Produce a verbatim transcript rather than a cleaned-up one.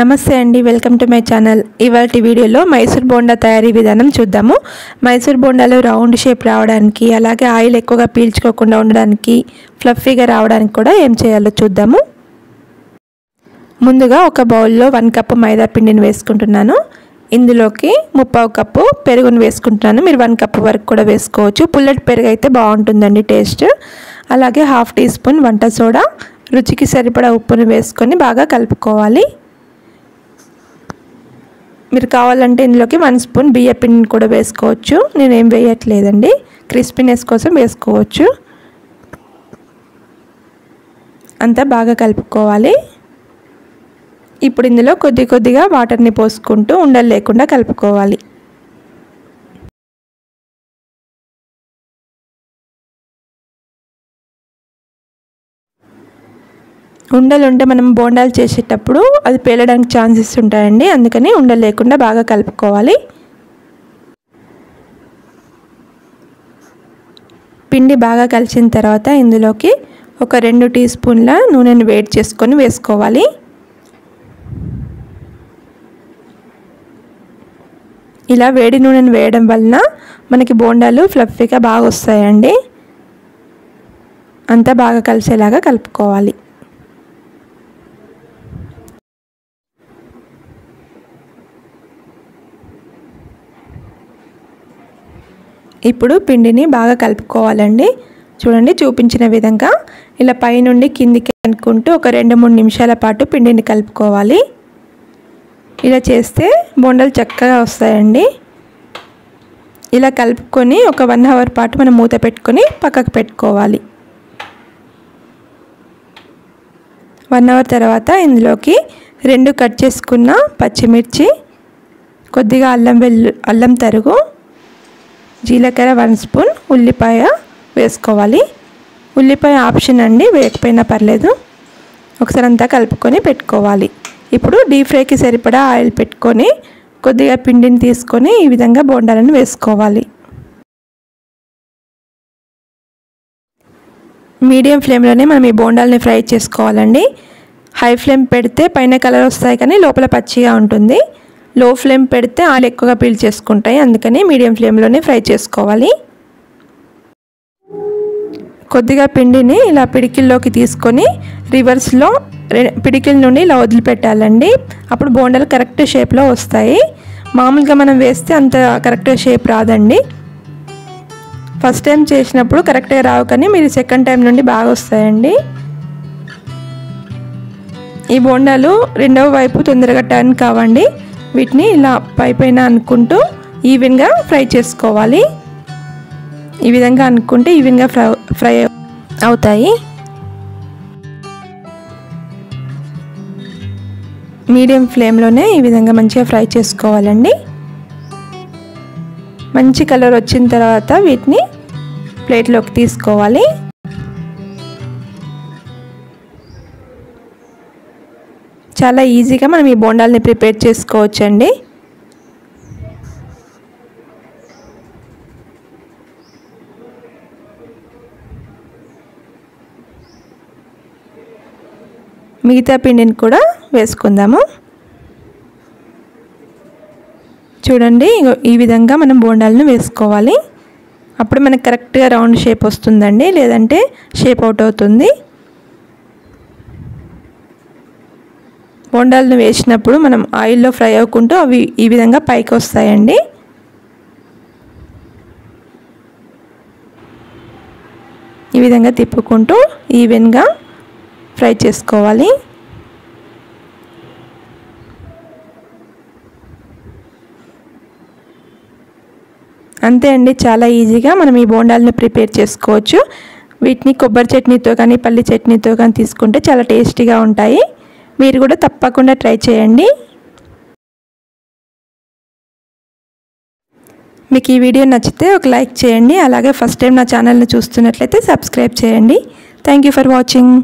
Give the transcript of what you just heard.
నమస్తే అండి, welcome to my channel. ఇవాల్టి వీడియోలో మైసూర్ బోండా తయారీ విధానం చూద్దాము. మైసూర్ బోండాలో రౌండ్ షేప్ రావడానికి, అలాగే ఆయిల్ ఎక్కువగా పీల్చుకోకుండా ఉండడానికి, ఫ్లఫీగా రావడానికి కూడా ఏం చేయాలో చూద్దాము. ముందుగా ఒక బౌల్లో వన్ కప్పు మైదా పిండిని వేసుకుంటున్నాను. ఇందులోకి ముప్పావు కప్పు పెరుగును వేసుకుంటున్నాను. మీరు వన్ కప్పు వరకు కూడా వేసుకోవచ్చు. పుల్లటి పెరుగు అయితే బాగుంటుందండి టేస్ట్. అలాగే హాఫ్ టీ స్పూన్ వంట సోడా, రుచికి సరిపడా ఉప్పును వేసుకొని బాగా కలుపుకోవాలి. మీరు కావాలంటే ఇందులోకి వన్ స్పూన్ బియ్య పిండిని కూడా వేసుకోవచ్చు. నేనేం వేయట్లేదండి, క్రిస్పీనెస్ కోసం వేసుకోవచ్చు. అంతా బాగా కలుపుకోవాలి. ఇప్పుడు ఇందులో కొద్ది కొద్దిగా వాటర్ని పోసుకుంటూ ఉండలు లేకుండా కలుపుకోవాలి. ఉండలు ఉంటే మనం బోండాలు చేసేటప్పుడు అది పేలడానికి ఛాన్సెస్ ఉంటాయండి, అందుకని ఉండలు లేకుండా బాగా కలుపుకోవాలి. పిండి బాగా కలిసిన తర్వాత ఇందులోకి ఒక రెండు టీ స్పూన్ల నూనెను వేడి చేసుకొని వేసుకోవాలి. ఇలా వేడి నూనెను వేయడం వలన మనకి బోండాలు ఫ్లఫీగా బాగా వస్తాయండి. అంతా బాగా కలిసేలాగా కలుపుకోవాలి. ఇప్పుడు పిండిని బాగా కలుపుకోవాలండి. చూడండి, చూపించిన విధంగా ఇలా పైనుండి కిందికి అనుకుంటూ ఒక రెండు మూడు నిమిషాల పాటు పిండిని కలుపుకోవాలి. ఇలా చేస్తే బోండాలు చక్కగా వస్తాయండి. ఇలా కలుపుకొని ఒక వన్ అవర్ పాటు మనం మూత పెట్టుకొని పక్కకు పెట్టుకోవాలి. వన్ అవర్ తర్వాత ఇందులోకి రెండు కట్ చేసుకున్న పచ్చిమిర్చి, కొద్దిగా అల్లం వెల్లు అల్లం తరుగు, జీలకర్ర వన్ స్పూన్, ఉల్లిపాయ వేసుకోవాలి. ఉల్లిపాయ ఆప్షన్ అండి, వేయకపోయినా పర్లేదు. ఒకసారి అంతా కలుపుకొని పెట్టుకోవాలి. ఇప్పుడు డీప్ ఫ్రైకి సరిపడా ఆయిల్ పెట్టుకొని కొద్దిగా పిండిని తీసుకొని ఈ విధంగా బోండాలను వేసుకోవాలి. మీడియం ఫ్లేమ్లోనే మనం ఈ బోండాలని ఫ్రై చేసుకోవాలండి. హై ఫ్లేమ్ పెడితే పైన కలర్ వస్తాయి కానీ లోపల పచ్చిగా ఉంటుంది. లో ఫ్లేమ్ పెడితే ఆలు ఎక్కువగా పీల్చేసుకుంటాయి, అందుకని మీడియం ఫ్లేమ్లోనే ఫ్రై చేసుకోవాలి. కొద్దిగా పిండిని ఇలా పిడికిల్లోకి తీసుకొని రివర్స్లో పిడికిల్ నుండి ఇలా వదిలిపెట్టాలండి. అప్పుడు బోండాలు కరెక్ట్ షేప్లో వస్తాయి. మామూలుగా మనం వేస్తే అంత కరెక్ట్ షేప్ రాదండి. ఫస్ట్ టైం చేసినప్పుడు కరెక్ట్గా రావు, కానీ మీరు సెకండ్ టైం నుండి బాగా వస్తాయండి. ఈ బోండాలు రెండవ వైపు తొందరగా టర్న్ కావండి. వీటిని ఇలా పైపైన అనుకుంటూ ఈవెన్గా ఫ్రై చేసుకోవాలి. ఈ విధంగా అనుకుంటే ఈవెన్గా ఫ్రై ఫ్రై అవుతాయి. మీడియం ఫ్లేమ్లోనే ఈ విధంగా మంచిగా ఫ్రై చేసుకోవాలండి. మంచి కలర్ వచ్చిన తర్వాత వీటిని ప్లేట్లోకి తీసుకోవాలి. చాలా ఈజీగా మనం ఈ బోండాలని ప్రిపేర్ చేసుకోవచ్చండి. మిగతా పిండిని కూడా వేసుకుందాము. చూడండి, ఈ విధంగా మనం బోండాలను వేసుకోవాలి. అప్పుడు మనకు కరెక్ట్గా రౌండ్ షేప్ వస్తుందండి, లేదంటే షేప్ అవుట్ అవుతుంది. బోండాలను వేసినప్పుడు మనం ఆయిల్లో ఫ్రై అవ్వకుంటూ అవి ఈ విధంగా పైకి వస్తాయండి. ఈ విధంగా తిప్పుకుంటూ ఈవెన్గా ఫ్రై చేసుకోవాలి. అంతే అండి, చాలా ఈజీగా మనం ఈ బోండాలను ప్రిపేర్ చేసుకోవచ్చు. వీటిని కొబ్బరి చట్నీతో కానీ పల్లి చట్నీతో కానీ తీసుకుంటే చాలా టేస్టీగా ఉంటాయి. మీరు కూడా తప్పకుండా ట్రై చేయండి. మీకు ఈ వీడియో నచ్చితే ఒక లైక్ చేయండి. అలాగే ఫస్ట్ టైం నా ఛానల్ని చూస్తున్నట్లయితే సబ్స్క్రైబ్ చేయండి. Thank you for watching.